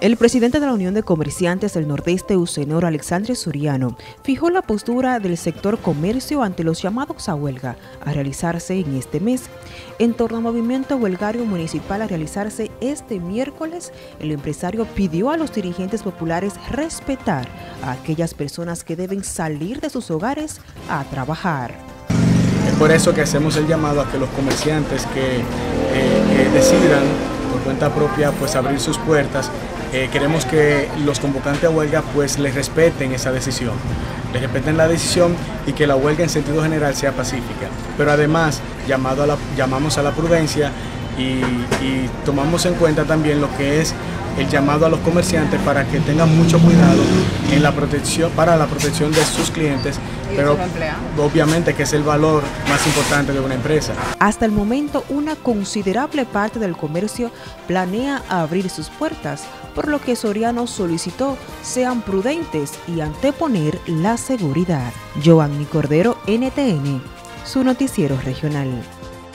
El presidente de la Unión de Comerciantes del Nordeste, Ucenor Alexandre Suriano, fijó la postura del sector comercio ante los llamados a huelga a realizarse en este mes. En torno al movimiento huelgario municipal a realizarse este miércoles, el empresario pidió a los dirigentes populares respetar a aquellas personas que deben salir de sus hogares a trabajar. Es por eso que hacemos el llamado a que los comerciantes que decidan por cuenta propia pues abrir sus puertas. Queremos que los convocantes a huelga pues les respeten esa decisión, les respeten la decisión y que la huelga en sentido general sea pacífica. Pero además llamamos a la prudencia y tomamos en cuenta también lo que es el llamado a los comerciantes para que tengan mucho cuidado en la protección, para la protección de sus clientes, pero obviamente que es el valor más importante de una empresa. Hasta el momento, una considerable parte del comercio planea abrir sus puertas, por lo que Suriano solicitó sean prudentes y anteponer la seguridad. Giovanni Cordero, NTN, su noticiero regional.